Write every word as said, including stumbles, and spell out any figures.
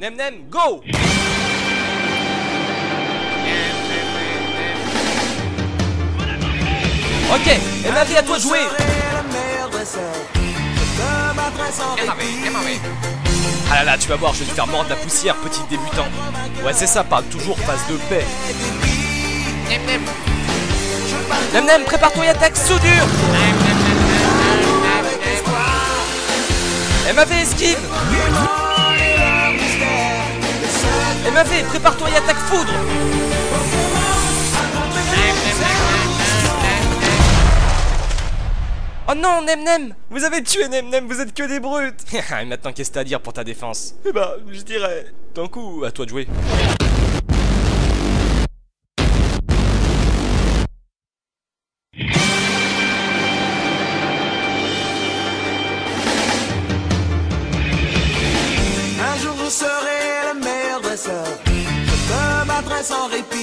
Nem Nem, go! Ok, M A V, à toi de jouer. M A V, M A V. Ah là là, tu vas voir, je vais te faire mordre la poussière, petit débutant. Ouais, c'est ça, parle toujours, face de paix. Nem Nem, Nem Nem, prépare-toi et attaque, soudure. M A V, esquive. M A V, prépare-toi et attaque, foudre. Oh non, Nem Nem, vous avez tué Nem Nem, vous êtes que des brutes. Et maintenant, qu'est-ce que t'as à dire pour ta défense? Eh bah, ben, je dirais, d'un coup, à toi de jouer. Un jour vous serez la meilleure dresseur, je te battrai sans répit.